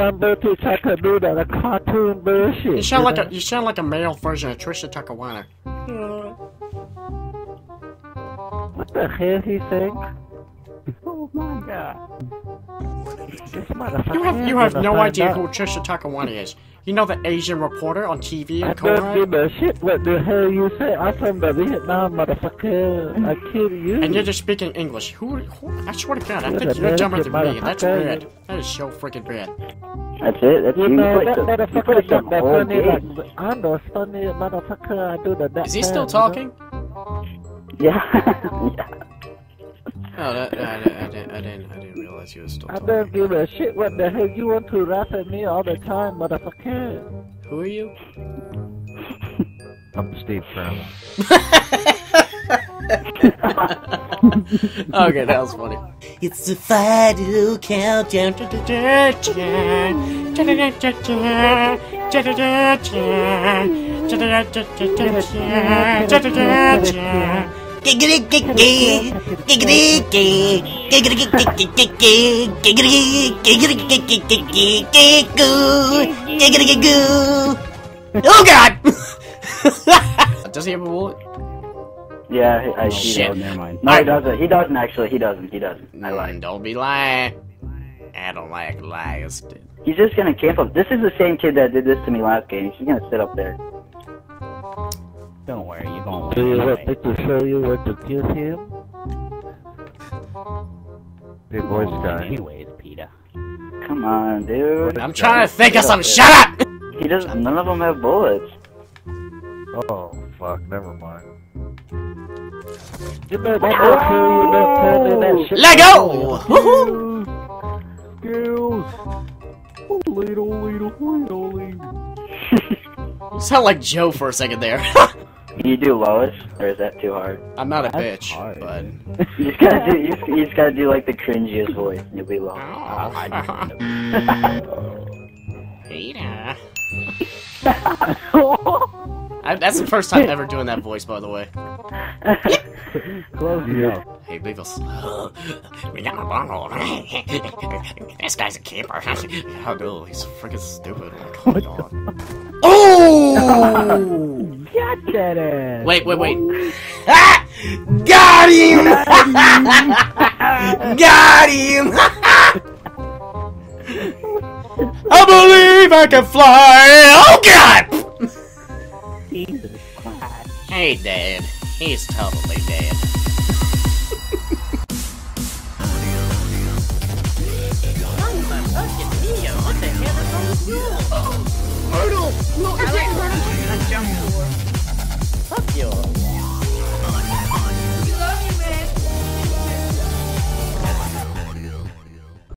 somebody that can do that, a cartoon version. You sound like a male version of Tricia Takanawa. What the hell he think? Oh my God! This motherfucker. You have no idea who Tricia Takanawa is. You know the Asian reporter on TV and Korea? I don't give a shit what the hell you say. I'm from the Vietnam, motherfucker. I kill you. And you're just speaking English. Who I swear to God, I think you're dumber than me. That's weird. That is so freaking weird. That's it. That's you. I'm the funny motherfucker. I do that. Is he still talking? Yeah. Oh, I didn't realize you were still talking. I don't give a shit what the hell you want to rap at me all the time, motherfucker. Who are you? I'm Steve Brown. Okay, that was funny. It's the final countdown. Oh God! Does he have a wallet? Yeah, I see. Oh, never mind. No, he doesn't. He doesn't actually. He doesn't. I lied. Don't be lying. I don't like liars. He's just gonna camp up. This is the same kid that did this to me last game. He's gonna sit up there. Don't worry, you won't. Do you want me to show you where to kill him? Big voice guy. Anyways, Peter. Come on, dude. I'm trying to think of some. Shut up! He doesn't. None of them have bullets. Oh fuck! Never mind. You better not kill. Let go! Woohoo! Girls, little. You sound like Joe for a second there. You do Lois, or is that too hard? I'm not a bitch, but you just gotta do like the cringiest voice, and you'll be Lois. Peter. That's the first time ever doing that voice, by the way. Close enough. Hey, leave us. We got my bunghole. This guy's a keeper. Oh, dude, he's freaking stupid. Hold on. Oh! Got that ass. Wait. Ah! Got him! Got him! I believe I can fly! Oh God! Jesus Christ. Hey, Dad. He's totally dead. Oh my fucking video! What the hell is wrong with you? Turtle! No, I like turtles.